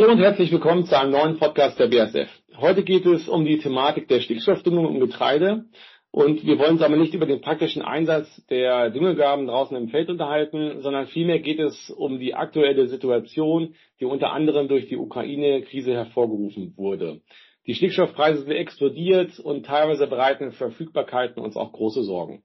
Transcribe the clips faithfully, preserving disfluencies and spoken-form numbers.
Hallo und herzlich willkommen zu einem neuen Podcast der B A S F. Heute geht es um die Thematik der Stickstoffdüngung im Getreide und wir wollen uns aber nicht über den praktischen Einsatz der Düngegaben draußen im Feld unterhalten, sondern vielmehr geht es um die aktuelle Situation, die unter anderem durch die Ukraine-Krise hervorgerufen wurde. Die Stickstoffpreise sind explodiert und teilweise bereiten Verfügbarkeiten uns auch große Sorgen.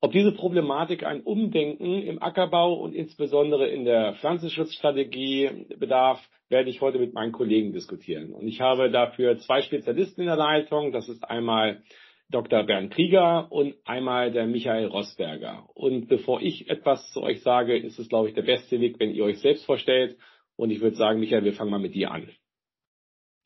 Ob diese Problematik ein Umdenken im Ackerbau und insbesondere in der Pflanzenschutzstrategie bedarf, werde ich heute mit meinen Kollegen diskutieren. Und ich habe dafür zwei Spezialisten in der Leitung. Das ist einmal Doktor Bernd Krieger und einmal der Michael Rossberger. Und bevor ich etwas zu euch sage, ist es, glaube ich, der beste Weg, wenn ihr euch selbst vorstellt. Und ich würde sagen, Michael, wir fangen mal mit dir an.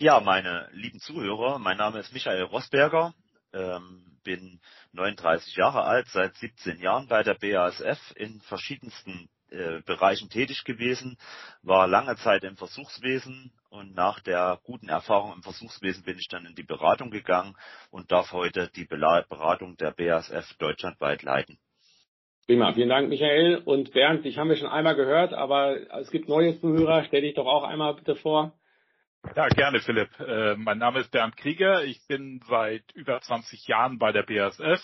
Ja, meine lieben Zuhörer, mein Name ist Michael Rossberger. Ähm bin neununddreißig Jahre alt, seit siebzehn Jahren bei der B A S F in verschiedensten äh, Bereichen tätig gewesen, war lange Zeit im Versuchswesen und nach der guten Erfahrung im Versuchswesen bin ich dann in die Beratung gegangen und darf heute die Beratung der B A S F deutschlandweit leiten. Prima, vielen Dank Michael und Bernd, dich haben wir schon einmal gehört, aber es gibt neue Zuhörer, stell dich doch auch einmal bitte vor. Ja, gerne, Philipp. Äh, mein Name ist Bernd Krieger. Ich bin seit über zwanzig Jahren bei der B A S F,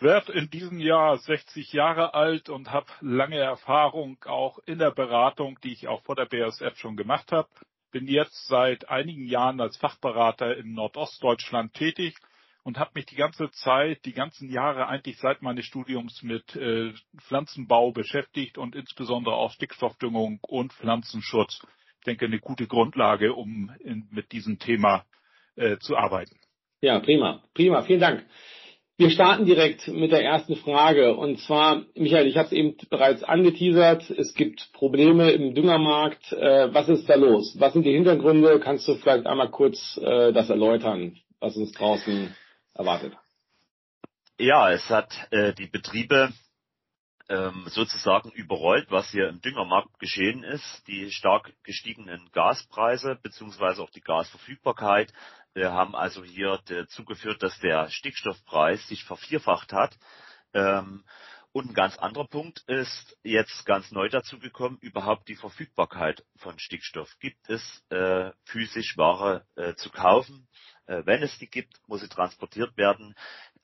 werde in diesem Jahr sechzig Jahre alt und habe lange Erfahrung auch in der Beratung, die ich auch vor der B A S F schon gemacht habe. Bin jetzt seit einigen Jahren als Fachberater im Nordostdeutschland tätig und habe mich die ganze Zeit, die ganzen Jahre eigentlich seit meines Studiums mit äh, Pflanzenbau beschäftigt und insbesondere auch Stickstoffdüngung und Pflanzenschutz. Ich denke, eine gute Grundlage, um in, mit diesem Thema äh, zu arbeiten. Ja, prima, prima, vielen Dank. Wir starten direkt mit der ersten Frage. Und zwar, Michael, ich habe es eben bereits angeteasert, es gibt Probleme im Düngermarkt. Äh, was ist da los? Was sind die Hintergründe? Kannst du vielleicht einmal kurz äh, das erläutern, was uns draußen erwartet? Ja, es hat äh, die Betriebe sozusagen überrollt, was hier im Düngermarkt geschehen ist. Die stark gestiegenen Gaspreise bzw. auch die Gasverfügbarkeit äh, haben also hier dazu geführt, dass der Stickstoffpreis sich vervierfacht hat. Ähm, und ein ganz anderer Punkt ist jetzt ganz neu dazu gekommen, überhaupt die Verfügbarkeit von Stickstoff. Gibt es äh, physisch Ware äh, zu kaufen? Äh, wenn es die gibt, muss sie transportiert werden.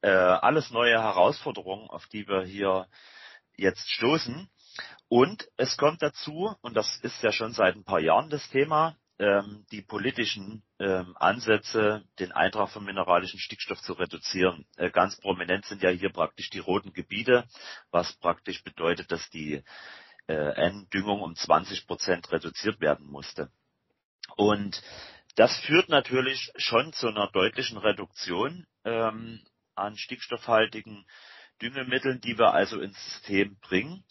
Äh, alles neue Herausforderungen, auf die wir hier jetzt stoßen. Und es kommt dazu, und das ist ja schon seit ein paar Jahren das Thema, ähm, die politischen ähm, Ansätze, den Eintrag von mineralischen Stickstoff zu reduzieren. Äh, ganz prominent sind ja hier praktisch die roten Gebiete, was praktisch bedeutet, dass die äh, N-Düngung um zwanzig Prozent reduziert werden musste. Und das führt natürlich schon zu einer deutlichen Reduktion ähm, an stickstoffhaltigen Düngemitteln, die wir also ins System bringen,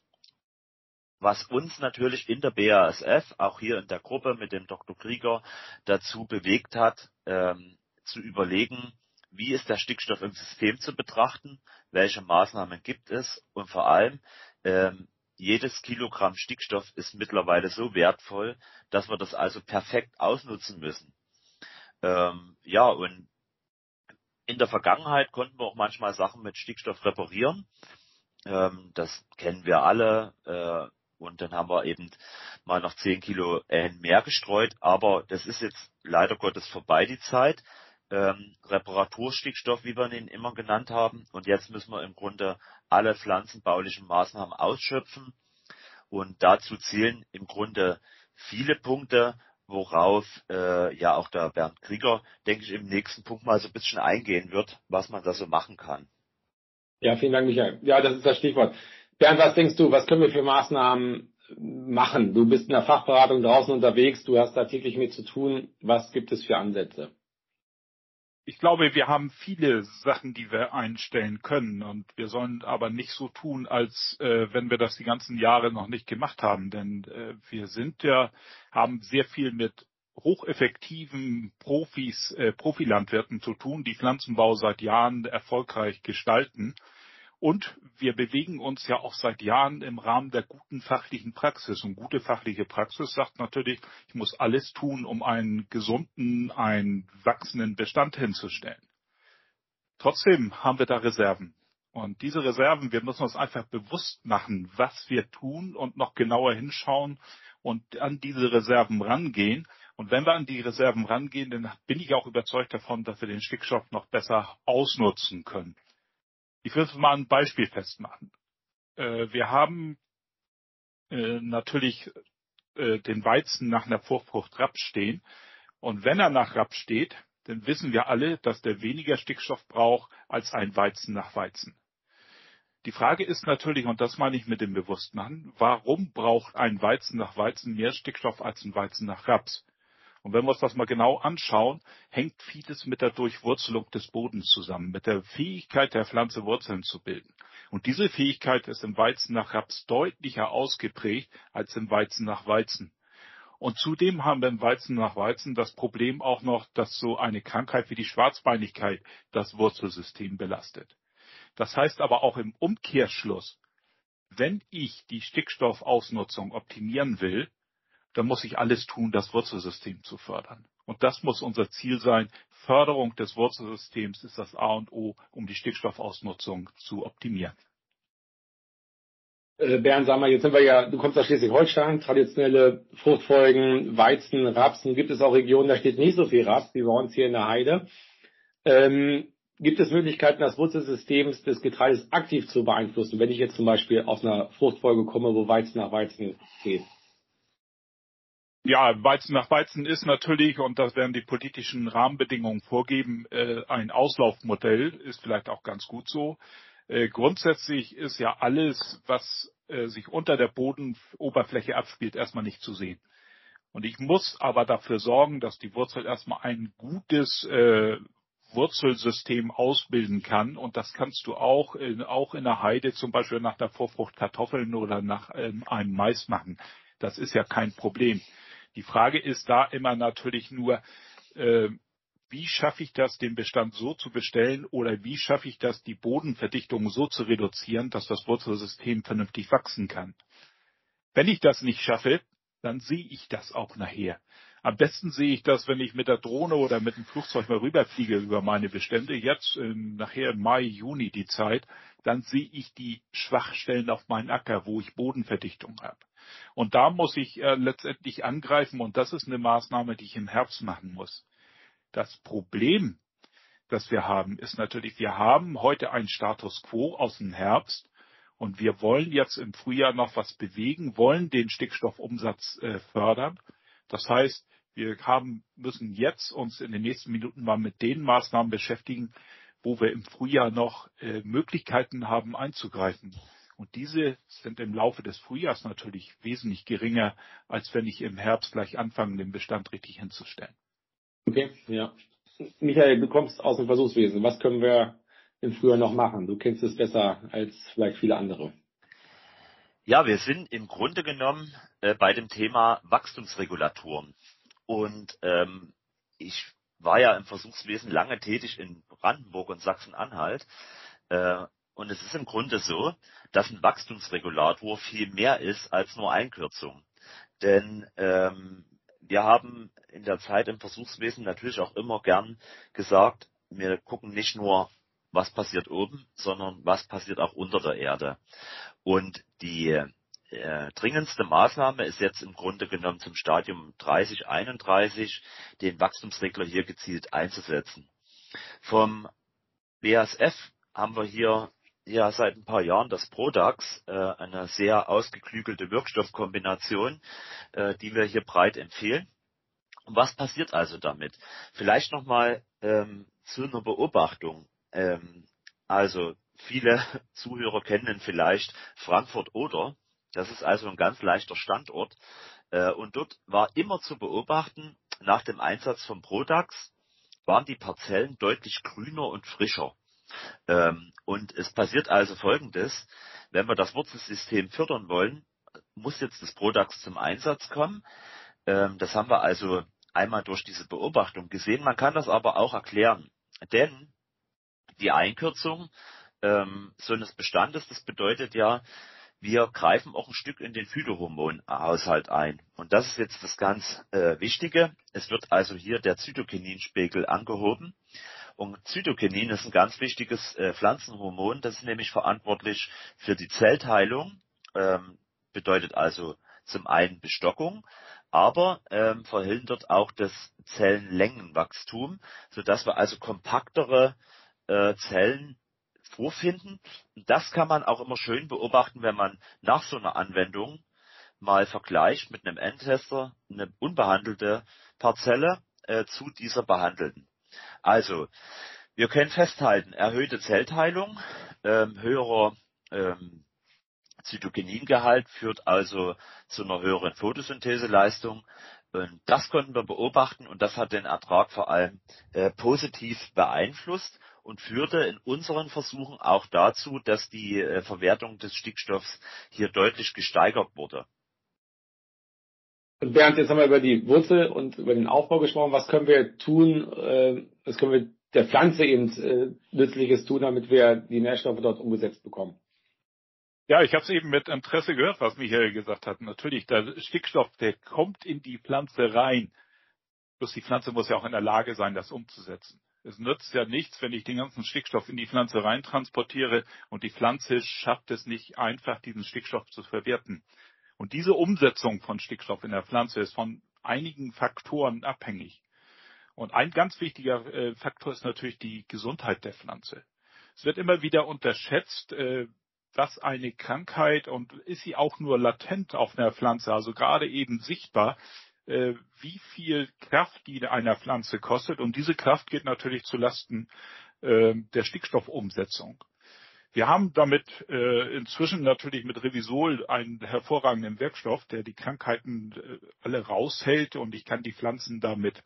was uns natürlich in der B A S F, auch hier in der Gruppe mit dem Doktor Krieger, dazu bewegt hat, ähm, zu überlegen, wie ist der Stickstoff im System zu betrachten, welche Maßnahmen gibt es und vor allem, ähm, jedes Kilogramm Stickstoff ist mittlerweile so wertvoll, dass wir das also perfekt ausnutzen müssen. Ähm, ja, und in der Vergangenheit konnten wir auch manchmal Sachen mit Stickstoff reparieren. Das kennen wir alle. Und dann haben wir eben mal noch zehn Kilo mehr gestreut. Aber das ist jetzt leider Gottes vorbei, die Zeit. Reparaturstickstoff, wie wir ihn immer genannt haben. Und jetzt müssen wir im Grunde alle pflanzenbaulichen Maßnahmen ausschöpfen. Und dazu zielen im Grunde viele Punkte, worauf äh, ja auch der Bernd Krieger, denke ich, im nächsten Punkt mal so ein bisschen eingehen wird, was man da so machen kann. Ja, vielen Dank, Michael. Ja, das ist das Stichwort. Bernd, was denkst du, was können wir für Maßnahmen machen? Du bist in der Fachberatung draußen unterwegs, du hast da täglich mit zu tun. Was gibt es für Ansätze? Ich glaube, wir haben viele Sachen, die wir einstellen können und wir sollen aber nicht so tun, als äh, wenn wir das die ganzen Jahre noch nicht gemacht haben, denn äh, wir sind ja, haben sehr viel mit hocheffektiven Profis, äh, Profilandwirten zu tun, die Pflanzenbau seit Jahren erfolgreich gestalten und wir bewegen uns ja auch seit Jahren im Rahmen der guten fachlichen Praxis und gute fachliche Praxis sagt natürlich, ich muss alles tun, um einen gesunden, einen wachsenden Bestand hinzustellen. Trotzdem haben wir da Reserven. Und diese Reserven, wir müssen uns einfach bewusst machen, was wir tun und noch genauer hinschauen und an diese Reserven rangehen Und wenn wir an die Reserven rangehen, dann bin ich auch überzeugt davon, dass wir den Stickstoff noch besser ausnutzen können. Ich will mal ein Beispiel festmachen. Wir haben natürlich den Weizen nach einer Vorfrucht Raps stehen. Und wenn er nach Raps steht, dann wissen wir alle, dass der weniger Stickstoff braucht als ein Weizen nach Weizen. Die Frage ist natürlich, und das meine ich mit dem Bewusstmachen, warum braucht ein Weizen nach Weizen mehr Stickstoff als ein Weizen nach Raps? Und wenn wir uns das mal genau anschauen, hängt vieles mit der Durchwurzelung des Bodens zusammen, mit der Fähigkeit der Pflanze Wurzeln zu bilden. Und diese Fähigkeit ist im Weizen nach Raps deutlicher ausgeprägt als im Weizen nach Weizen. Und zudem haben wir im Weizen nach Weizen das Problem auch noch, dass so eine Krankheit wie die Schwarzbeinigkeit das Wurzelsystem belastet. Das heißt aber auch im Umkehrschluss, wenn ich die Stickstoffausnutzung optimieren will, dann muss ich alles tun, das Wurzelsystem zu fördern. Und das muss unser Ziel sein. Förderung des Wurzelsystems ist das A und O, um die Stickstoffausnutzung zu optimieren. Bernd, sag mal, jetzt sind wir ja, du kommst aus Schleswig-Holstein, traditionelle Fruchtfolgen, Weizen, Rapsen, gibt es auch Regionen, da steht nicht so viel Raps wie bei uns hier in der Heide. Ähm, gibt es Möglichkeiten, das Wurzelsystem des Getreides aktiv zu beeinflussen, wenn ich jetzt zum Beispiel aus einer Fruchtfolge komme, wo Weizen nach Weizen geht? Ja, Weizen nach Weizen ist natürlich, und das werden die politischen Rahmenbedingungen vorgeben, äh, ein Auslaufmodell, ist vielleicht auch ganz gut so. Äh, grundsätzlich ist ja alles, was äh, sich unter der Bodenoberfläche abspielt, erstmal nicht zu sehen. Und ich muss aber dafür sorgen, dass die Wurzel erstmal ein gutes äh, Wurzelsystem ausbilden kann. Und das kannst du auch in, auch in der Heide, zum Beispiel nach der Vorfrucht Kartoffeln oder nach ähm, einem Mais machen. Das ist ja kein Problem. Die Frage ist da immer natürlich nur, äh, wie schaffe ich das, den Bestand so zu bestellen oder wie schaffe ich das, die Bodenverdichtung so zu reduzieren, dass das Wurzelsystem vernünftig wachsen kann. Wenn ich das nicht schaffe, dann sehe ich das auch nachher. Am besten sehe ich das, wenn ich mit der Drohne oder mit dem Flugzeug mal rüberfliege über meine Bestände, jetzt äh, nachher im Mai, Juni die Zeit, dann sehe ich die Schwachstellen auf meinem Acker, wo ich Bodenverdichtung habe. Und da muss ich äh, letztendlich angreifen und das ist eine Maßnahme, die ich im Herbst machen muss. Das Problem, das wir haben, ist natürlich, wir haben heute einen Status quo aus dem Herbst und wir wollen jetzt im Frühjahr noch was bewegen, wollen den Stickstoffumsatz äh, fördern. Das heißt, wir haben, müssen jetzt uns in den nächsten Minuten mal mit den Maßnahmen beschäftigen, wo wir im Frühjahr noch äh, Möglichkeiten haben einzugreifen. Und diese sind im Laufe des Frühjahrs natürlich wesentlich geringer, als wenn ich im Herbst gleich anfange, den Bestand richtig hinzustellen. Okay, ja. Michael, du kommst aus dem Versuchswesen. Was können wir im Frühjahr noch machen? Du kennst es besser als vielleicht viele andere. Ja, wir sind im Grunde genommen äh, bei dem Thema Wachstumsregulatoren. Und ähm, ich war ja im Versuchswesen lange tätig in Brandenburg und Sachsen-Anhalt. Äh, und es ist im Grunde so, dass ein Wachstumsregulator viel mehr ist als nur Einkürzung. Denn ähm, wir haben in der Zeit im Versuchswesen natürlich auch immer gern gesagt, wir gucken nicht nur, was passiert oben, sondern was passiert auch unter der Erde. Und die äh, dringendste Maßnahme ist jetzt im Grunde genommen zum Stadium dreißig einunddreißig, den Wachstumsregler hier gezielt einzusetzen. Vom B A S F haben wir hier ja seit ein paar Jahren das Prodax, äh, eine sehr ausgeklügelte Wirkstoffkombination, äh, die wir hier breit empfehlen. Und was passiert also damit? Vielleicht nochmal ähm, zu einer Beobachtung. Ähm, also viele Zuhörer kennen vielleicht Frankfurt-Oder. Das ist also ein ganz leichter Standort. Äh, und dort war immer zu beobachten, nach dem Einsatz von Prodax waren die Parzellen deutlich grüner und frischer. Ähm, und es passiert also Folgendes. Wenn wir das Wurzelsystem fördern wollen, muss jetzt das Prodax zum Einsatz kommen. Ähm, das haben wir also einmal durch diese Beobachtung gesehen. Man kann das aber auch erklären, denn die Einkürzung ähm, so eines Bestandes, das bedeutet ja, wir greifen auch ein Stück in den Phytohormonhaushalt ein. Und das ist jetzt das ganz äh, Wichtige. Es wird also hier der Zytokininspiegel angehoben. Und Zytokinin ist ein ganz wichtiges äh, Pflanzenhormon. Das ist nämlich verantwortlich für die Zellteilung. Ähm, bedeutet also zum einen Bestockung, aber ähm, verhindert auch das Zellenlängenwachstum, sodass wir also kompaktere äh, Zellen vorfinden. Das kann man auch immer schön beobachten, wenn man nach so einer Anwendung mal vergleicht mit einem Endtester eine unbehandelte Parzelle äh, zu dieser behandelten. Also, wir können festhalten, erhöhte Zellteilung, ähm, höherer ähm, Zytokiningehalt führt also zu einer höheren Photosyntheseleistung. Und das konnten wir beobachten und das hat den Ertrag vor allem äh, positiv beeinflusst und führte in unseren Versuchen auch dazu, dass die äh, Verwertung des Stickstoffs hier deutlich gesteigert wurde. Und Bernd, jetzt haben wir über die Wurzel und über den Aufbau gesprochen. Was können wir tun, äh, was können wir der Pflanze eben äh, Nützliches tun, damit wir die Nährstoffe dort umgesetzt bekommen? Ja, ich habe es eben mit Interesse gehört, was Michael gesagt hat. Natürlich, der Stickstoff, der kommt in die Pflanze rein. Bloß die Pflanze muss ja auch in der Lage sein, das umzusetzen. Es nützt ja nichts, wenn ich den ganzen Stickstoff in die Pflanze rein transportiere und die Pflanze schafft es nicht einfach, diesen Stickstoff zu verwerten. Und diese Umsetzung von Stickstoff in der Pflanze ist von einigen Faktoren abhängig. Und ein ganz wichtiger Faktor ist natürlich die Gesundheit der Pflanze. Es wird immer wieder unterschätzt, was eine Krankheit, und ist sie auch nur latent auf einer Pflanze, also gerade eben sichtbar, wie viel Kraft die einer Pflanze kostet. Und diese Kraft geht natürlich zulasten der Stickstoffumsetzung. Wir haben damit inzwischen natürlich mit Revisol einen hervorragenden Wirkstoff, der die Krankheiten alle raushält. Und ich kann die Pflanzen damit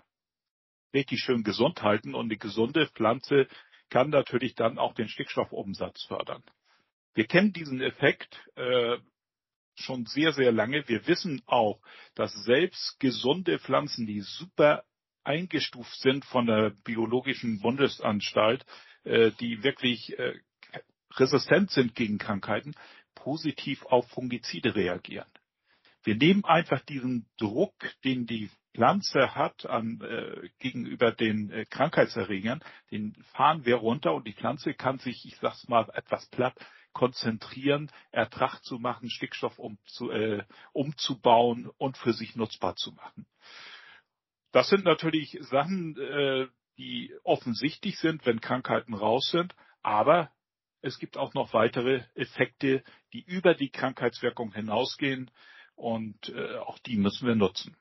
richtig schön gesund halten. Und eine gesunde Pflanze kann natürlich dann auch den Stickstoffumsatz fördern. Wir kennen diesen Effekt äh, schon sehr, sehr lange. Wir wissen auch, dass selbst gesunde Pflanzen, die super eingestuft sind von der biologischen Bundesanstalt, äh, die wirklich äh, resistent sind gegen Krankheiten, positiv auf Fungizide reagieren. Wir nehmen einfach diesen Druck, den die Pflanze hat an, äh, gegenüber den äh, Krankheitserregern, den fahren wir runter und die Pflanze kann sich, ich sag's mal etwas platt, konzentrieren, Ertrag zu machen, Stickstoff um zu, äh, umzubauen und für sich nutzbar zu machen. Das sind natürlich Sachen, äh, die offensichtlich sind, wenn Krankheiten raus sind, aber es gibt auch noch weitere Effekte, die über die Krankheitswirkung hinausgehen und äh, auch die müssen wir nutzen.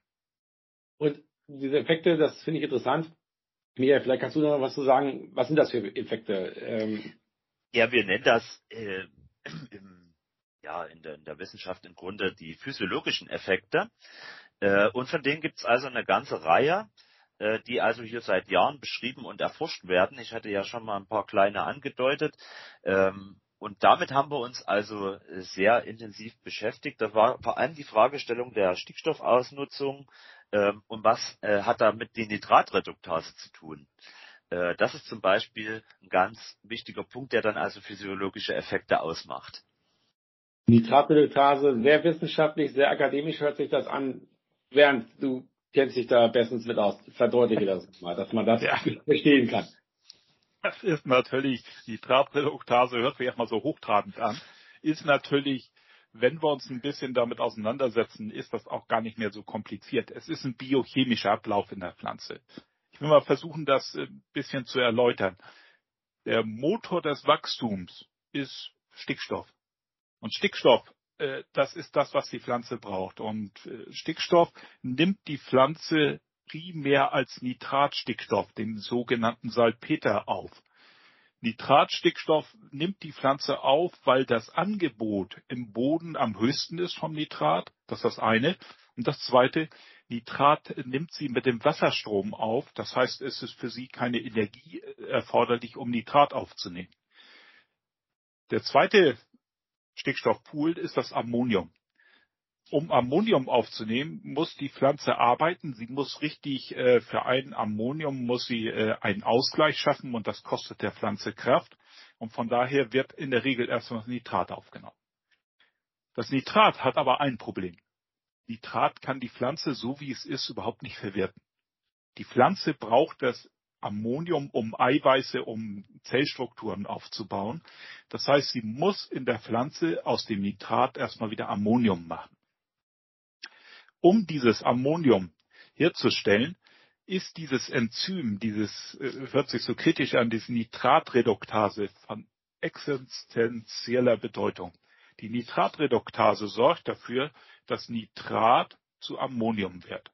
Und diese Effekte, das finde ich interessant. Michael, vielleicht kannst du noch was zu sagen, was sind das für Effekte? Ähm Ja, wir nennen das äh, im, ja, in der, in der Wissenschaft im Grunde die physiologischen Effekte. Äh, und von denen gibt es also eine ganze Reihe, äh, die also hier seit Jahren beschrieben und erforscht werden. Ich hatte ja schon mal ein paar kleine angedeutet. Ähm, und damit haben wir uns also sehr intensiv beschäftigt. Das war vor allem die Fragestellung der Stickstoffausnutzung ähm, und was äh, hat da mit der Nitratreduktase zu tun. Das ist zum Beispiel ein ganz wichtiger Punkt, der dann also physiologische Effekte ausmacht. Nitratreduktase, sehr wissenschaftlich, sehr akademisch hört sich das an. Bernd, du kennst dich da bestens mit aus. Verdeutliche das mal, dass man das ja verstehen kann. Das ist natürlich, Nitratreduktase hört sich erstmal so hochtrabend an, ist natürlich, wenn wir uns ein bisschen damit auseinandersetzen, ist das auch gar nicht mehr so kompliziert. Es ist ein biochemischer Ablauf in der Pflanze. Ich will mal versuchen, das ein bisschen zu erläutern. Der Motor des Wachstums ist Stickstoff. Und Stickstoff, das ist das, was die Pflanze braucht. Und Stickstoff nimmt die Pflanze primär als Nitratstickstoff, den sogenannten Salpeter, auf. Nitratstickstoff nimmt die Pflanze auf, weil das Angebot im Boden am höchsten ist vom Nitrat. Das ist das eine. Und das zweite, Nitrat nimmt sie mit dem Wasserstrom auf. Das heißt, es ist für sie keine Energie erforderlich, um Nitrat aufzunehmen. Der zweite Stickstoffpool ist das Ammonium. Um Ammonium aufzunehmen, muss die Pflanze arbeiten. Sie muss richtig, äh, für ein Ammonium muss sie äh, einen Ausgleich schaffen und das kostet der Pflanze Kraft. Und von daher wird in der Regel erstmal Nitrat aufgenommen. Das Nitrat hat aber ein Problem. Nitrat kann die Pflanze, so wie es ist, überhaupt nicht verwerten. Die Pflanze braucht das Ammonium, um Eiweiße, um Zellstrukturen aufzubauen. Das heißt, sie muss in der Pflanze aus dem Nitrat erstmal wieder Ammonium machen. um dieses Ammonium herzustellen, ist dieses Enzym, dieses hört sich so kritisch an, diese Nitratreduktase von existenzieller Bedeutung. Die Nitratreduktase sorgt dafür, dass Nitrat zu Ammonium wird.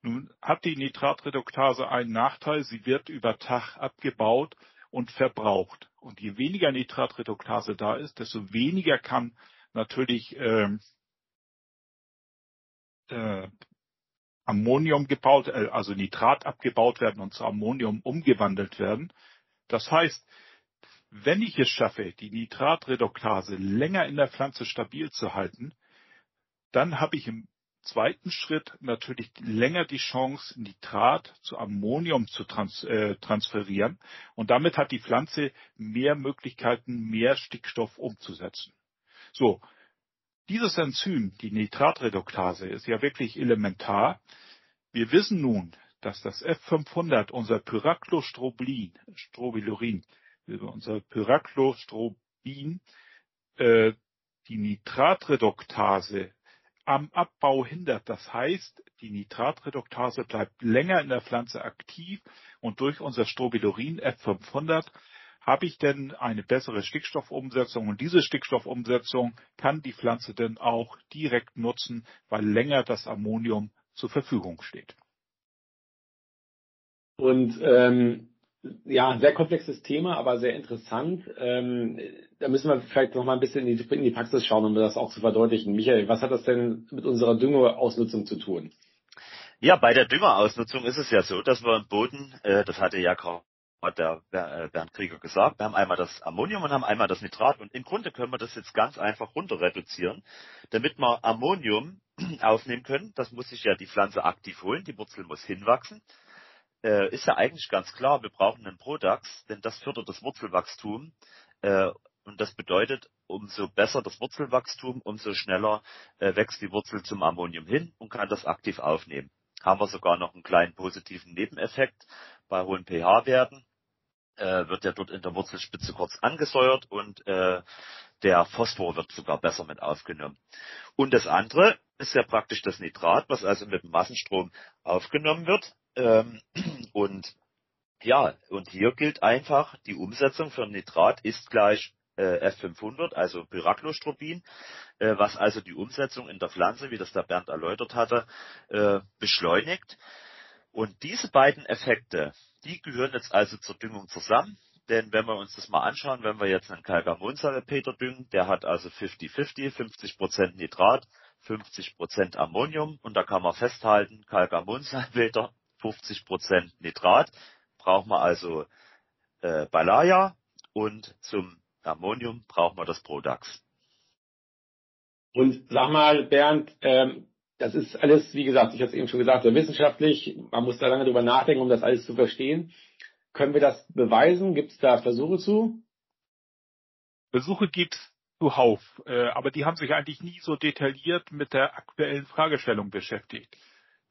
Nun hat die Nitratreduktase einen Nachteil, sie wird über Tag abgebaut und verbraucht. Und je weniger Nitratreduktase da ist, desto weniger kann natürlich ähm, äh, Ammonium gebaut, äh, also Nitrat abgebaut werden und zu Ammonium umgewandelt werden. Das heißt, wenn ich es schaffe, die Nitratreduktase länger in der Pflanze stabil zu halten, dann habe ich im zweiten Schritt natürlich länger die Chance, Nitrat zu Ammonium zu trans äh, transferieren. Und damit hat die Pflanze mehr Möglichkeiten, mehr Stickstoff umzusetzen. So, dieses Enzym, die Nitratreduktase, ist ja wirklich elementar. Wir wissen nun, dass das F fünfhundert, unser Pyraklostrobin, Strobilurin, über unser Pyraklostrobin äh, die Nitratreduktase am Abbau hindert. Das heißt, die Nitratreduktase bleibt länger in der Pflanze aktiv und durch unser Strobilurin F fünfhundert habe ich denn eine bessere Stickstoffumsetzung und diese Stickstoffumsetzung kann die Pflanze dann auch direkt nutzen, weil länger das Ammonium zur Verfügung steht. Und ähm ja, sehr komplexes Thema, aber sehr interessant. Ähm, da müssen wir vielleicht noch mal ein bisschen in die, in die Praxis schauen, um das auch zu verdeutlichen. Michael, was hat das denn mit unserer Düngerausnutzung zu tun? Ja, bei der Düngerausnutzung ist es ja so, dass wir im Boden, äh, das hatte ja gerade der Bernd Krieger gesagt, wir haben einmal das Ammonium und haben einmal das Nitrat. Und im Grunde können wir das jetzt ganz einfach runter reduzieren, damit wir Ammonium aufnehmen können. Das muss sich ja die Pflanze aktiv holen, die Wurzel muss hinwachsen. Äh, ist ja eigentlich ganz klar, wir brauchen einen Prodax, denn das fördert das Wurzelwachstum äh, und das bedeutet, umso besser das Wurzelwachstum, umso schneller äh, wächst die Wurzel zum Ammonium hin und kann das aktiv aufnehmen. Haben wir sogar noch einen kleinen positiven Nebeneffekt bei hohen pH-Werten, äh, wird ja dort in der Wurzelspitze kurz angesäuert und äh, der Phosphor wird sogar besser mit aufgenommen. Und das andere ist ja praktisch das Nitrat, was also mit dem Massenstrom aufgenommen wird. Ähm, und ja, und hier gilt einfach, die Umsetzung von Nitrat ist gleich äh, F fünfhundert, also Pyraklostrobin, äh, was also die Umsetzung in der Pflanze, wie das der Bernd erläutert hatte, äh, beschleunigt. Und diese beiden Effekte, die gehören jetzt also zur Düngung zusammen. Denn wenn wir uns das mal anschauen, wenn wir jetzt einen Kalkamonsalpeter düngen, der hat also fifty fifty, fünfzig Prozent Nitrat, fünfzig Prozent Ammonium. Und da kann man festhalten, Kalkamonsalpeter, fünfzig Prozent Nitrat, brauchen wir also äh, Balaya und zum Ammonium brauchen wir das Prodax. Und sag mal, Bernd, ähm, das ist alles, wie gesagt, ich habe es eben schon gesagt, sehr wissenschaftlich, man muss da lange drüber nachdenken, um das alles zu verstehen. Können wir das beweisen? Gibt es da Versuche zu? Versuche gibt es zuhauf, äh, aber die haben sich eigentlich nie so detailliert mit der aktuellen Fragestellung beschäftigt.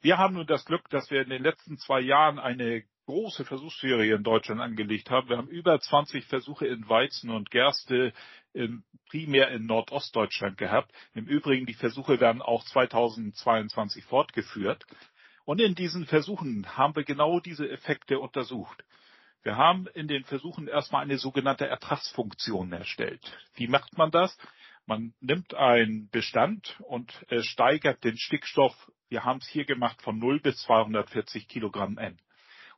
Wir haben nun das Glück, dass wir in den letzten zwei Jahren eine große Versuchsserie in Deutschland angelegt haben. Wir haben über zwanzig Versuche in Weizen und Gerste in, primär in Nordostdeutschland gehabt. Im Übrigen, die Versuche werden auch zweitausendzweiundzwanzig fortgeführt. Und in diesen Versuchen haben wir genau diese Effekte untersucht. Wir haben in den Versuchen erstmal eine sogenannte Ertragsfunktion erstellt. Wie macht man das? Man nimmt einen Bestand und äh, steigert den Stickstoff. Wir haben es hier gemacht von null bis zweihundertvierzig Kilogramm N.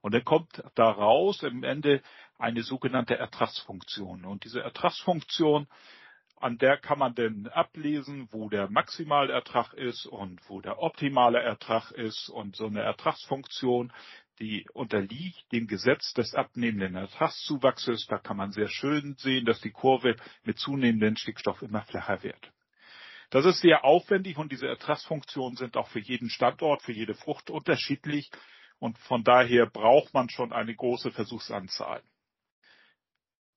Und dann kommt daraus im Ende eine sogenannte Ertragsfunktion. Und diese Ertragsfunktion, an der kann man dann ablesen, wo der maximale Ertrag ist und wo der optimale Ertrag ist. Und so eine Ertragsfunktion, die unterliegt dem Gesetz des abnehmenden Ertragszuwachses. Da kann man sehr schön sehen, dass die Kurve mit zunehmendem Stickstoff immer flacher wird. Das ist sehr aufwendig und diese Ertragsfunktionen sind auch für jeden Standort, für jede Frucht unterschiedlich und von daher braucht man schon eine große Versuchsanzahl.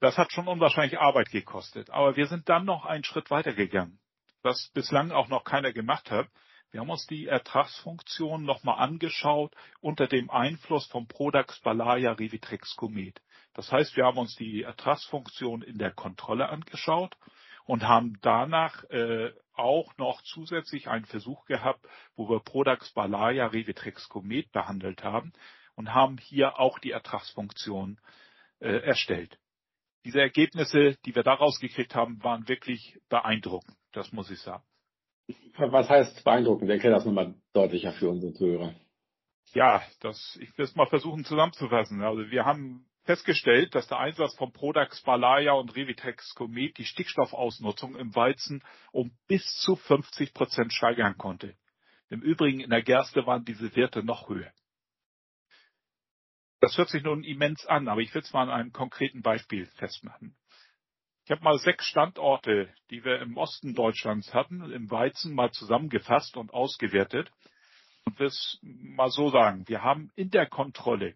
Das hat schon unwahrscheinlich Arbeit gekostet, aber wir sind dann noch einen Schritt weitergegangen, was bislang auch noch keiner gemacht hat. Wir haben uns die Ertragsfunktion nochmal angeschaut unter dem Einfluss vom Prodax Balaya Revytrex Comet. Das heißt, wir haben uns die Ertragsfunktion in der Kontrolle angeschaut und haben danach äh, auch noch zusätzlich einen Versuch gehabt, wo wir Prodax, Balaya, Revytrex Comet behandelt haben und haben hier auch die Ertragsfunktion äh, erstellt. Diese Ergebnisse, die wir daraus gekriegt haben, waren wirklich beeindruckend, das muss ich sagen. Was heißt beeindruckend? Erklär das nochmal deutlicher für unsere Hörer. Ja, das, ich will es mal versuchen zusammenzufassen. Also wir haben festgestellt, dass der Einsatz von Prodax, Balaya und Revytrex Comet die Stickstoffausnutzung im Weizen um bis zu fünfzig Prozent steigern konnte. Im Übrigen in der Gerste waren diese Werte noch höher. Das hört sich nun immens an, aber ich will es mal an einem konkreten Beispiel festmachen. Ich habe mal sechs Standorte, die wir im Osten Deutschlands hatten, im Weizen mal zusammengefasst und ausgewertet. Und will es mal so sagen, wir haben in der Kontrolle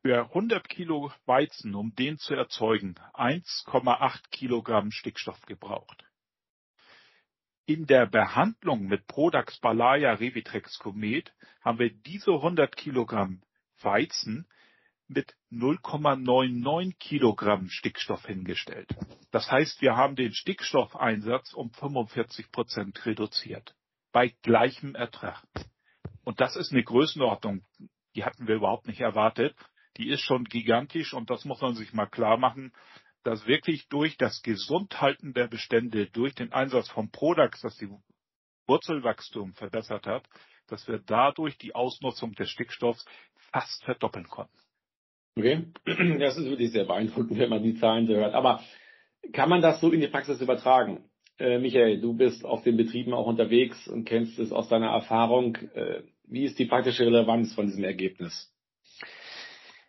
für hundert Kilo Weizen, um den zu erzeugen, eins Komma acht Kilogramm Stickstoff gebraucht. In der Behandlung mit Prodax, Balaya, Revytrex Comet haben wir diese hundert Kilogramm Weizen mit null Komma neunundneunzig Kilogramm Stickstoff hingestellt. Das heißt, wir haben den Stickstoffeinsatz um fünfundvierzig Prozent reduziert. Bei gleichem Ertrag. Und das ist eine Größenordnung, die hatten wir überhaupt nicht erwartet. Die ist schon gigantisch und das muss man sich mal klar machen, dass wirklich durch das Gesundhalten der Bestände, durch den Einsatz von Prodax, das die Wurzelwachstum verbessert hat, dass wir dadurch die Ausnutzung des Stickstoffs fast verdoppeln konnten. Okay, das ist wirklich sehr beeindruckend, wenn man die Zahlen so hört. Aber kann man das so in die Praxis übertragen? Michael, du bist auf den Betrieben auch unterwegs und kennst es aus deiner Erfahrung. Wie ist die praktische Relevanz von diesem Ergebnis?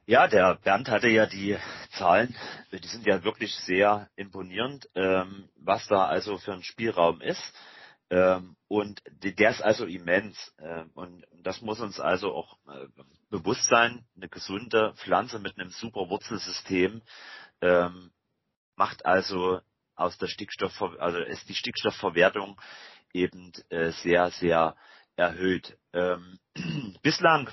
Ja, der Bernd hatte ja die Zahlen, die sind ja wirklich sehr imponierend, was da also für ein Spielraum ist. Und der ist also immens. Und das muss uns also auch bewusst sein, eine gesunde Pflanze mit einem super Wurzelsystem macht also aus der Stickstoff, also ist die Stickstoffverwertung eben äh, sehr, sehr erhöht. Ähm, bislang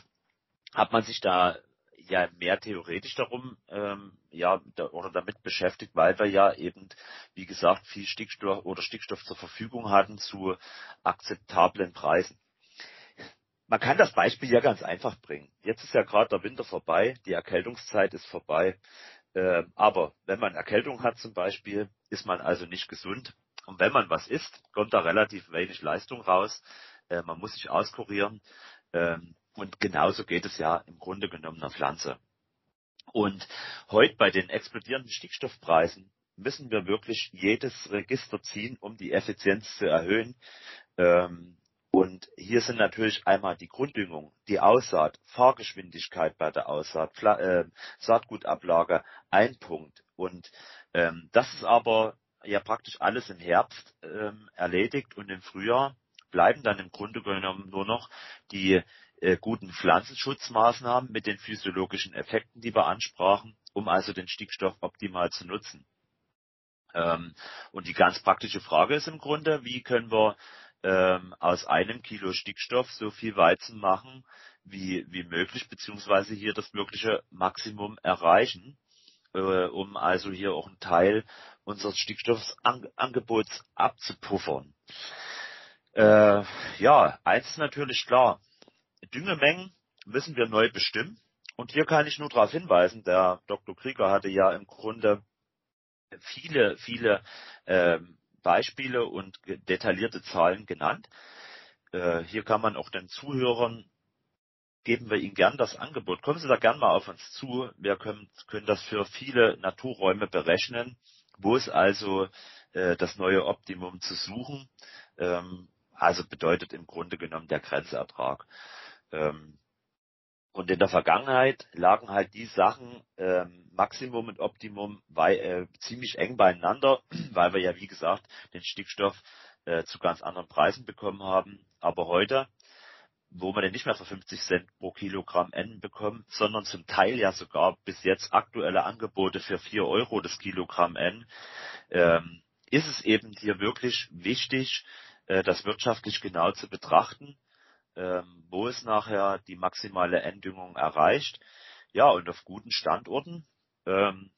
hat man sich da ja mehr theoretisch darum, ähm, ja, da, oder damit beschäftigt, weil wir ja eben, wie gesagt, viel Stickstoff oder Stickstoff zur Verfügung hatten zu akzeptablen Preisen. Man kann das Beispiel ja ganz einfach bringen. Jetzt ist ja gerade der Winter vorbei, die Erkältungszeit ist vorbei. Aber wenn man Erkältung hat zum Beispiel, ist man also nicht gesund. Und wenn man was isst, kommt da relativ wenig Leistung raus. Man muss sich auskurieren. Und genauso geht es ja im Grunde genommen einer Pflanze. Und heute bei den explodierenden Stickstoffpreisen müssen wir wirklich jedes Register ziehen, um die Effizienz zu erhöhen. Und hier sind natürlich einmal die Grunddüngung, die Aussaat, Fahrgeschwindigkeit bei der Aussaat, Pfla äh, Saatgutablage ein Punkt. Und ähm, das ist aber ja praktisch alles im Herbst ähm, erledigt und im Frühjahr bleiben dann im Grunde genommen nur noch die äh, guten Pflanzenschutzmaßnahmen mit den physiologischen Effekten, die wir ansprachen, um also den Stickstoff optimal zu nutzen. Ähm, und die ganz praktische Frage ist im Grunde, wie können wir Ähm, aus einem Kilo Stickstoff so viel Weizen machen wie wie möglich, beziehungsweise hier das mögliche Maximum erreichen, äh, um also hier auch einen Teil unseres Stickstoffangebots abzupuffern. Äh, ja, eins ist natürlich klar, Düngemengen müssen wir neu bestimmen und hier kann ich nur darauf hinweisen, der Doktor Krieger hatte ja im Grunde viele, viele ähm, Beispiele und detaillierte Zahlen genannt. Äh, hier kann man auch den Zuhörern, geben wir ihnen gern das Angebot. Kommen Sie da gern mal auf uns zu. Wir können, können das für viele Naturräume berechnen, wo es also äh, das neue Optimum zu suchen. Ähm, also bedeutet im Grunde genommen der Grenzertrag. Ähm, und in der Vergangenheit lagen halt die Sachen ähm, Maximum und Optimum weil, äh, ziemlich eng beieinander, weil wir ja wie gesagt den Stickstoff äh, zu ganz anderen Preisen bekommen haben. Aber heute, wo wir den nicht mehr für fünfzig Cent pro Kilogramm N bekommen, sondern zum Teil ja sogar bis jetzt aktuelle Angebote für vier Euro das Kilogramm N, ähm, ist es eben hier wirklich wichtig, äh, das wirtschaftlich genau zu betrachten, ähm, wo es nachher die maximale N-Düngung erreicht. Ja, und auf guten Standorten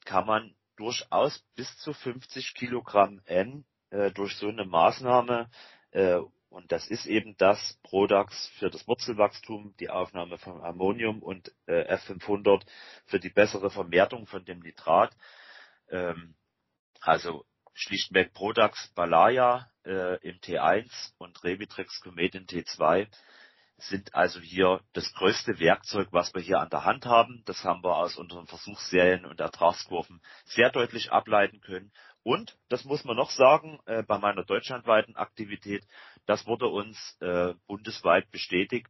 kann man durchaus bis zu fünfzig Kilogramm N äh, durch so eine Maßnahme, äh, und das ist eben das Prodax für das Wurzelwachstum, die Aufnahme von Ammonium und äh, F fünfhundert für die bessere Vermehrung von dem Nitrat. Ähm, also schlichtweg Prodax, Balaya äh, im T eins und Revytrex Comet im T zwei sind also hier das größte Werkzeug, was wir hier an der Hand haben. Das haben wir aus unseren Versuchsserien und Ertragskurven sehr deutlich ableiten können. Und, das muss man noch sagen, äh, bei meiner deutschlandweiten Aktivität, das wurde uns äh, bundesweit bestätigt,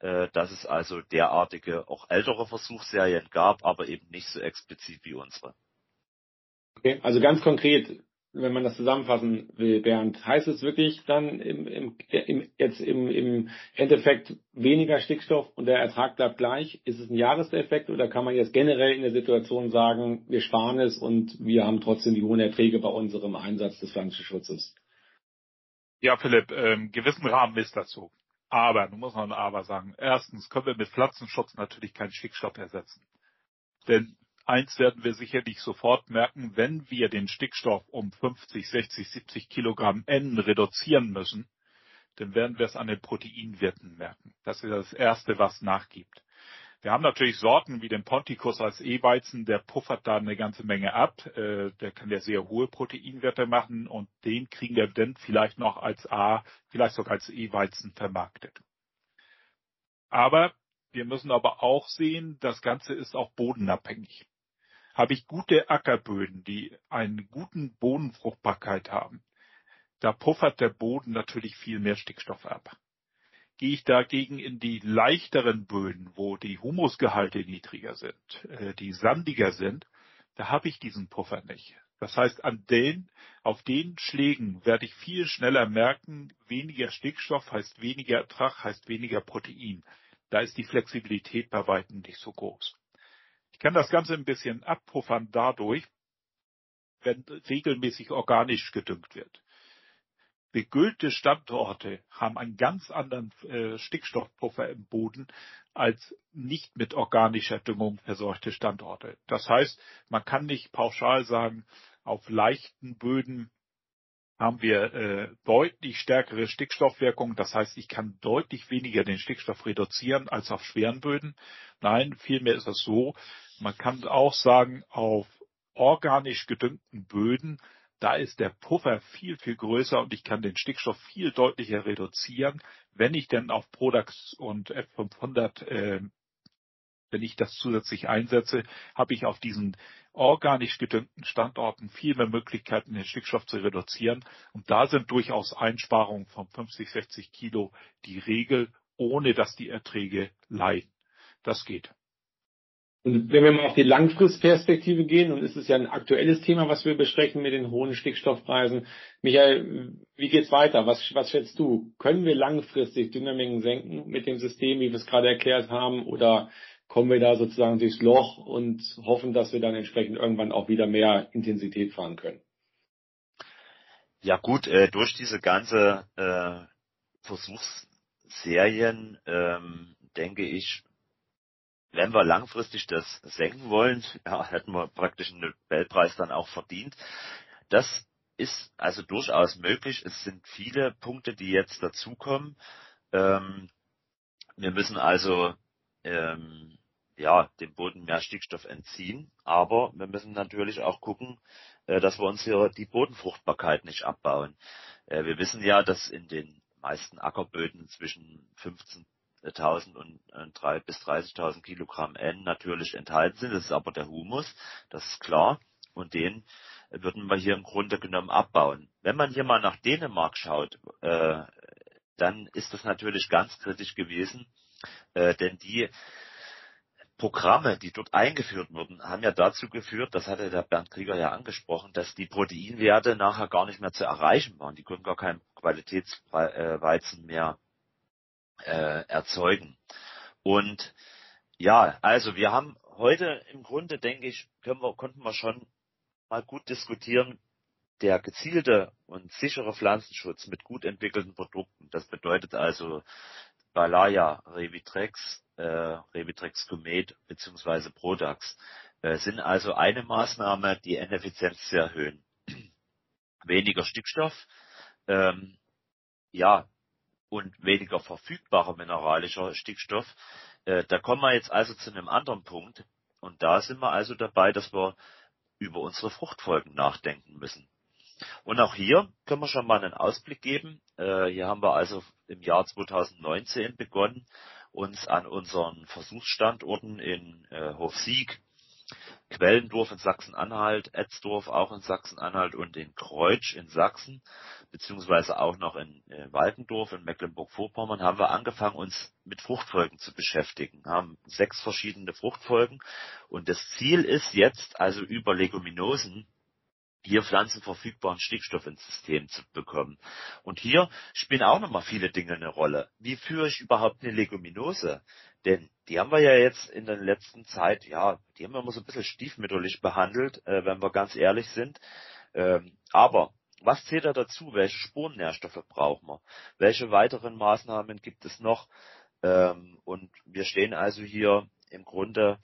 äh, dass es also derartige, auch ältere Versuchsserien gab, aber eben nicht so explizit wie unsere. Okay, also ganz konkret, wenn man das zusammenfassen will, Bernd, heißt es wirklich dann im, im, im, jetzt im, im Endeffekt weniger Stickstoff und der Ertrag bleibt gleich? Ist es ein Jahreseffekt oder kann man jetzt generell in der Situation sagen, wir sparen es und wir haben trotzdem die hohen Erträge bei unserem Einsatz des Pflanzenschutzes? Ja, Philipp, ähm, gewissen Rahmen ist dazu. Aber, nun muss man aber sagen, erstens können wir mit Pflanzenschutz natürlich keinen Stickstoff ersetzen. Denn eins werden wir sicherlich sofort merken, wenn wir den Stickstoff um fünfzig, sechzig, siebzig Kilogramm N reduzieren müssen, dann werden wir es an den Proteinwerten merken. Das ist das Erste, was nachgibt. Wir haben natürlich Sorten wie den Pontikus als E-Weizen, der puffert da eine ganze Menge ab. Der kann ja sehr hohe Proteinwerte machen und den kriegen wir dann vielleicht noch als A, vielleicht sogar als E-Weizen vermarktet. Aber wir müssen aber auch sehen, das Ganze ist auch bodenabhängig. Habe ich gute Ackerböden, die einen guten Bodenfruchtbarkeit haben, da puffert der Boden natürlich viel mehr Stickstoff ab. Gehe ich dagegen in die leichteren Böden, wo die Humusgehalte niedriger sind, äh, die sandiger sind, da habe ich diesen Puffer nicht. Das heißt, an den, auf den Schlägen werde ich viel schneller merken, weniger Stickstoff heißt weniger Ertrag, heißt weniger Protein. Da ist die Flexibilität bei weitem nicht so groß. Ich kann das Ganze ein bisschen abpuffern dadurch, wenn regelmäßig organisch gedüngt wird. Begüllte Standorte haben einen ganz anderen äh, Stickstoffpuffer im Boden als nicht mit organischer Düngung versorgte Standorte. Das heißt, man kann nicht pauschal sagen, auf leichten Böden haben wir äh, deutlich stärkere Stickstoffwirkung. Das heißt, ich kann deutlich weniger den Stickstoff reduzieren als auf schweren Böden. Nein, vielmehr ist es so, man kann auch sagen, auf organisch gedüngten Böden, da ist der Puffer viel, viel größer und ich kann den Stickstoff viel deutlicher reduzieren, wenn ich denn auf Prodax und F fünfhundert, äh, wenn ich das zusätzlich einsetze, habe ich auf diesen organisch gedüngten Standorten viel mehr Möglichkeiten, den Stickstoff zu reduzieren. Und da sind durchaus Einsparungen von fünfzig, sechzig Kilo die Regel, ohne dass die Erträge leiden. Das geht. Und wenn wir mal auf die Langfristperspektive gehen, und es ist ja ein aktuelles Thema, was wir besprechen mit den hohen Stickstoffpreisen. Michael, wie geht's weiter? Was, was schätzt du? Können wir langfristig Düngermengen senken mit dem System, wie wir es gerade erklärt haben, oder kommen wir da sozusagen durchs Loch und hoffen, dass wir dann entsprechend irgendwann auch wieder mehr Intensität fahren können? Ja gut, äh, durch diese ganze äh, Versuchsserien ähm, denke ich, wenn wir langfristig das senken wollen, ja, hätten wir praktisch einen Nobelpreis dann auch verdient. Das ist also durchaus möglich. Es sind viele Punkte, die jetzt dazukommen. Ähm, wir müssen also ähm, ja, dem Boden mehr Stickstoff entziehen, aber wir müssen natürlich auch gucken, dass wir uns hier die Bodenfruchtbarkeit nicht abbauen. Wir wissen ja, dass in den meisten Ackerböden zwischen fünfzehntausend und drei bis dreißigtausend Kilogramm N natürlich enthalten sind. Das ist aber der Humus, das ist klar, und den würden wir hier im Grunde genommen abbauen. Wenn man hier mal nach Dänemark schaut, dann ist das natürlich ganz kritisch gewesen, denn die Programme, die dort eingeführt wurden, haben ja dazu geführt, das hatte der Bernd Krieger ja angesprochen, dass die Proteinwerte nachher gar nicht mehr zu erreichen waren. Die konnten gar keinen Qualitätsweizen mehr äh, erzeugen. Und ja, also wir haben heute im Grunde, denke ich, können wir, konnten wir schon mal gut diskutieren, der gezielte und sichere Pflanzenschutz mit gut entwickelten Produkten, das bedeutet also Balaya, Revytrex, äh, Revytrex Comet beziehungsweise Prodax, sind also eine Maßnahme, die N-Effizienz zu erhöhen. Weniger Stickstoff, ähm, ja, und weniger verfügbarer mineralischer Stickstoff. Äh, da kommen wir jetzt also zu einem anderen Punkt. Und da sind wir also dabei, dass wir über unsere Fruchtfolgen nachdenken müssen. Und auch hier können wir schon mal einen Ausblick geben. Äh, hier haben wir also im Jahr zweitausendneunzehn begonnen, uns an unseren Versuchsstandorten in äh, Hof Sieg, Quellendorf in Sachsen-Anhalt, Etzdorf auch in Sachsen-Anhalt und in Kreuz in Sachsen, beziehungsweise auch noch in äh, Walkendorf in Mecklenburg-Vorpommern, haben wir angefangen, uns mit Fruchtfolgen zu beschäftigen, haben sechs verschiedene Fruchtfolgen. Und das Ziel ist jetzt, also über Leguminosen hier pflanzenverfügbaren Stickstoff ins System zu bekommen. Und hier spielen auch nochmal viele Dinge eine Rolle. Wie führe ich überhaupt eine Leguminose? Denn die haben wir ja jetzt in der letzten Zeit, ja, die haben wir immer so ein bisschen stiefmütterlich behandelt, äh, wenn wir ganz ehrlich sind. Ähm, aber was zählt da dazu? Welche Spurennährstoffe brauchen wir? Welche weiteren Maßnahmen gibt es noch? Ähm, und wir stehen also hier im Grunde,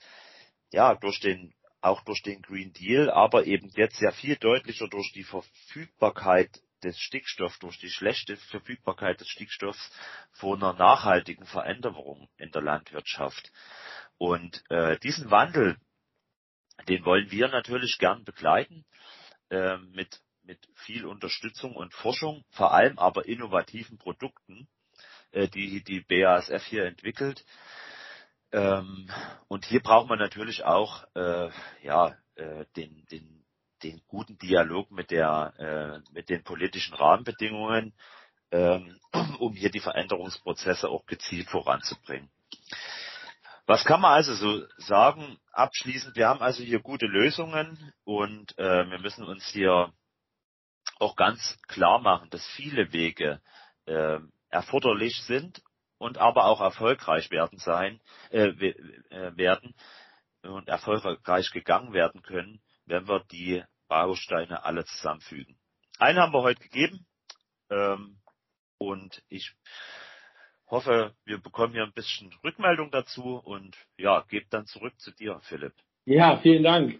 ja, durch den auch durch den Green Deal, aber eben jetzt sehr viel deutlicher durch die Verfügbarkeit des Stickstoffs, durch die schlechte Verfügbarkeit des Stickstoffs vor einer nachhaltigen Veränderung in der Landwirtschaft. Und äh, diesen Wandel, den wollen wir natürlich gern begleiten, äh, mit, mit viel Unterstützung und Forschung, vor allem aber innovativen Produkten, äh, die die B A S F hier entwickelt. Ähm, und hier braucht man natürlich auch äh, ja äh, den den den guten Dialog mit der äh, mit den politischen Rahmenbedingungen, ähm, um hier die Veränderungsprozesse auch gezielt voranzubringen. Was kann man also so sagen abschließend? Wir haben also hier gute Lösungen und äh, wir müssen uns hier auch ganz klar machen, dass viele Wege äh, erforderlich sind und aber auch erfolgreich werden sein, äh, werden und erfolgreich gegangen werden können, wenn wir die Bausteine alle zusammenfügen. Einen haben wir heute gegeben, ähm, und ich hoffe, wir bekommen hier ein bisschen Rückmeldung dazu und ja, gebe dann zurück zu dir, Philipp. Ja, vielen Dank.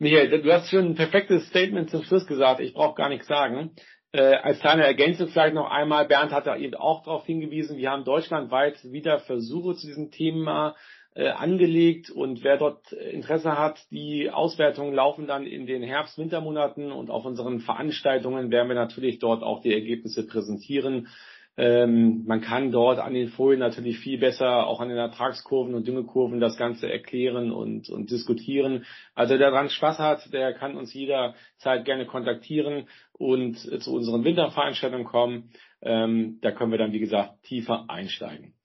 Michael, du hast schon ein perfektes Statement zum Schluss gesagt, ich brauche gar nichts sagen. Äh, als kleine Ergänzung vielleicht noch einmal, Bernd hat da eben auch darauf hingewiesen, wir haben deutschlandweit wieder Versuche zu diesem Thema äh, angelegt und wer dort Interesse hat, die Auswertungen laufen dann in den Herbst-Wintermonaten und auf unseren Veranstaltungen werden wir natürlich dort auch die Ergebnisse präsentieren. Ähm, man kann dort an den Folien natürlich viel besser auch an den Ertragskurven und Düngekurven das Ganze erklären und, und diskutieren. Also der daran Spaß hat, der kann uns jederzeit gerne kontaktieren und zu unseren Winterveranstaltungen kommen. Ähm, da können wir dann, wie gesagt, tiefer einsteigen.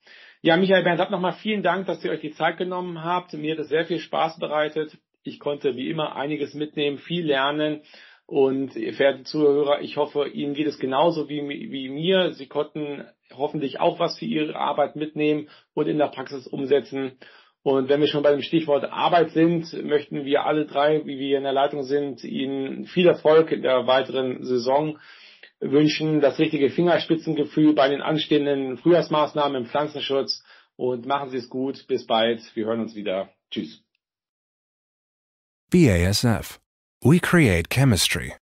Ja, Michael, Bernd, nochmal vielen Dank, dass ihr euch die Zeit genommen habt. Mir hat es sehr viel Spaß bereitet. Ich konnte wie immer einiges mitnehmen, viel lernen. Und verehrte Zuhörer, ich hoffe, Ihnen geht es genauso wie, wie mir. Sie konnten hoffentlich auch was für Ihre Arbeit mitnehmen und in der Praxis umsetzen. Und wenn wir schon bei dem Stichwort Arbeit sind, möchten wir alle drei, wie wir in der Leitung sind, Ihnen viel Erfolg in der weiteren Saison wünschen, das richtige Fingerspitzengefühl bei den anstehenden Frühjahrsmaßnahmen im Pflanzenschutz. Und machen Sie es gut. Bis bald. Wir hören uns wieder. Tschüss. B A S F. We create chemistry.